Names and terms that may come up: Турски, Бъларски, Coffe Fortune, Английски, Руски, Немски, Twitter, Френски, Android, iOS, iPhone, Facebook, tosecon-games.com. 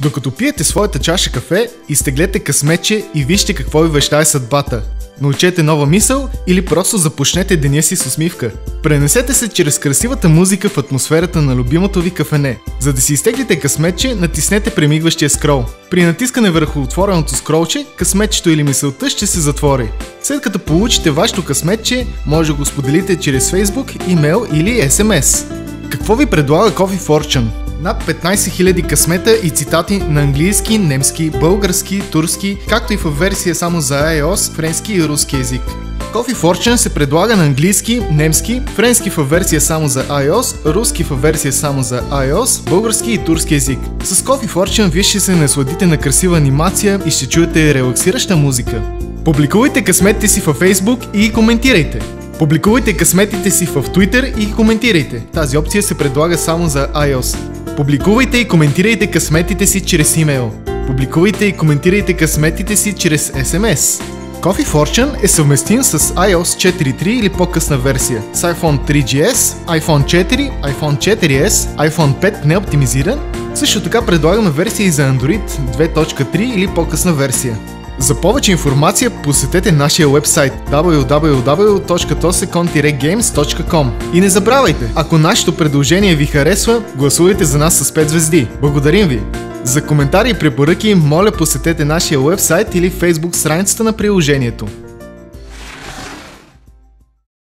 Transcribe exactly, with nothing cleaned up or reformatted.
Докато пиете своята чаша кафе, изтеглете късметче и вижте какво ви вещае съдбата. Научете нова мисъл или просто започнете деня си с усмивка. Пренесете се чрез красивата музика в атмосферата на любимото ви кафене. За да си изтеглите късметче, натиснете премигващия скрол. При натискане върху отвореното скролче, късметчето или мисълта ще се затвори. След като получите вашето късметче, може да го споделите чрез Facebook, имейл или ес ем ес. Какво ви предлага Coffee Fortune? Над петнайсет хиляди късмета и цитати на английски, немски, български, турски, както и в версия само за iOS, френски и руски език. Coffee Fortune се предлага на английски, немски, френски в версия само за iOS, руски в версия само за iOS, български и турски език. С Coffee Fortune вие ще се насладите на красива анимация и ще чуете релаксираща музика. Публикувайте късметите си във Facebook и коментирайте. Публикувайте късметите си в Twitter и коментирайте. Тази опция се предлага само за iOS. Публикувайте и коментирайте късметите си чрез имейл. Публикувайте и коментирайте късметите си чрез ес ем ес. Coffee Fortune е съвместим с iOS четири точка три или по-късна версия, с iPhone три джи ес, iPhone четири, iPhone четири ес, iPhone пет неоптимизиран. Също така предлагаме версии за Android две точка три или по-късна версия. За повече информация посетете нашия уебсайт дабъл ю дабъл ю дабъл ю точка тосекон геймс точка ком. И не забравяйте, ако нашето предложение ви харесва, гласувайте за нас с пет звезди. Благодарим ви! За коментари и препоръки, моля посетете нашия уебсайт или Facebook страницата на приложението.